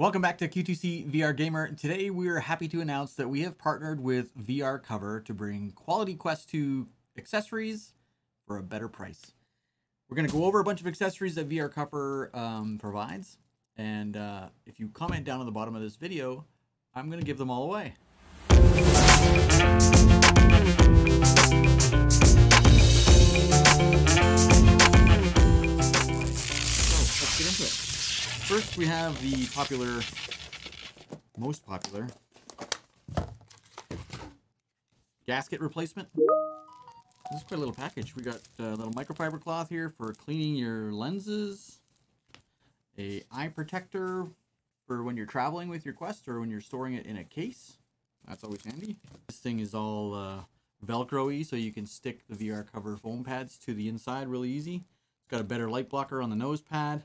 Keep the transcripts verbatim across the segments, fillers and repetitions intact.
Welcome back to Q two C V R Gamer. Today we are happy to announce that we have partnered with V R Cover to bring Quality Quest two accessories for a better price. We're going to go over a bunch of accessories that V R Cover um, provides, and uh, if you comment down at the bottom of this video, I'm going to give them all away. So let's get into it. First, we have the popular, most popular, gasket replacement. This is quite a little package. We got a little microfiber cloth here for cleaning your lenses, a eye protector for when you're traveling with your Quest or when you're storing it in a case. That's always handy. This thing is all uh, Velcro-y, so you can stick the V R Cover foam pads to the inside really easy. It's got a better light blocker on the nose pad.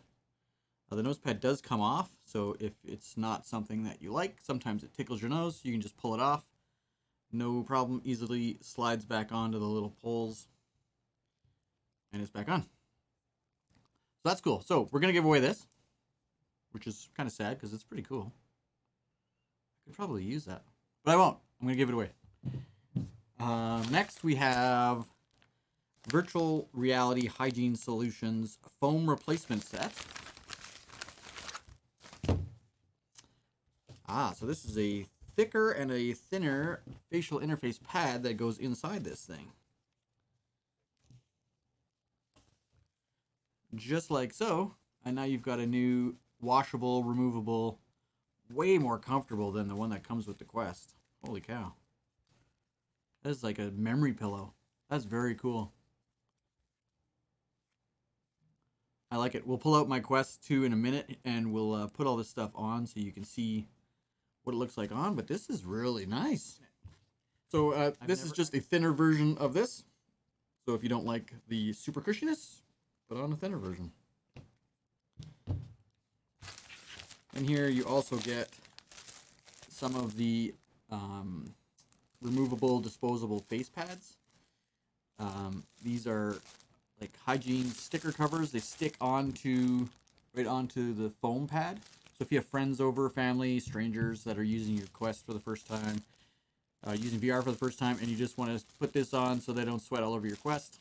Uh, the nose pad does come off, so if it's not something that you like, sometimes it tickles your nose, you can just pull it off. No problem, easily slides back onto the little poles, and it's back on. So that's cool. So we're going to give away this, which is kind of sad because it's pretty cool. I could probably use that, but I won't. I'm going to give it away. Uh, next, we have Virtual Reality Hygiene Solutions Foam Replacement Set. Ah, so this is a thicker and a thinner facial interface pad that goes inside this thing. Just like so. And now you've got a new washable, removable, way more comfortable than the one that comes with the Quest. Holy cow. That is like a memory pillow. That's very cool. I like it. We'll pull out my Quest two in a minute and we'll uh, put all this stuff on so you can see what it looks like on, but this is really nice. So uh, this is just a thinner version of this. So if you don't like the super cushiness, put on a thinner version. And here you also get some of the um, removable disposable face pads. Um, these are like hygiene sticker covers. They stick onto, right onto the foam pad. So if you have friends over, family, strangers that are using your Quest for the first time, uh, using V R for the first time, and you just want to put this on so they don't sweat all over your Quest,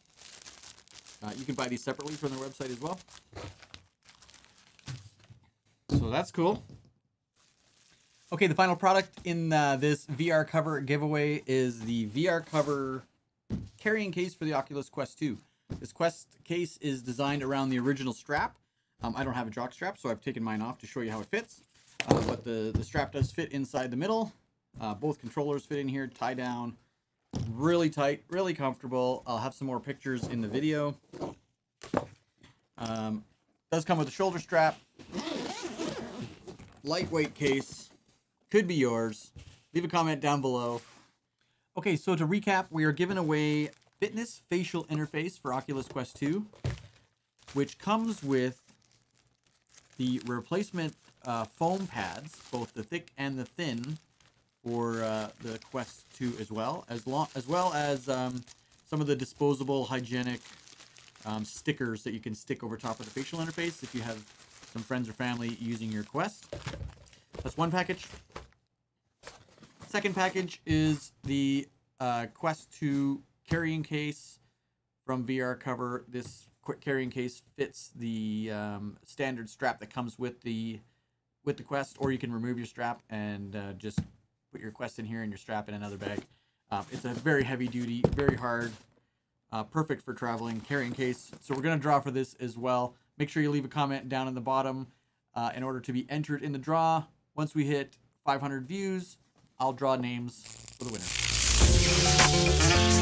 uh, you can buy these separately from their website as well. So that's cool. Okay, the final product in uh, this V R Cover giveaway is the V R Cover carrying case for the Oculus Quest two. This Quest case is designed around the original strap. Um, I don't have a jock strap, so I've taken mine off to show you how it fits. Uh, but the, the strap does fit inside the middle. Uh, both controllers fit in here, tie down. Really tight, really comfortable. I'll have some more pictures in the video. Um, does come with a shoulder strap. Lightweight case. Could be yours. Leave a comment down below. Okay, so to recap, we are giving away Fitness Facial Interface for Oculus Quest two, which comes with the replacement uh, foam pads, both the thick and the thin, for uh, the Quest two as well, as, long, as well as um, some of the disposable hygienic um, stickers that you can stick over top of the facial interface if you have some friends or family using your Quest. That's one package. Second package is the uh, Quest two carrying case from V R Cover. This quick carrying case fits the um, standard strap that comes with the with the Quest, or you can remove your strap and uh, just put your Quest in here and your strap in another bag. Uh, it's a very heavy duty, very hard, uh, perfect for traveling carrying case. So we're going to draw for this as well. Make sure you leave a comment down in the bottom uh, in order to be entered in the draw. Once we hit five hundred views, I'll draw names for the winner.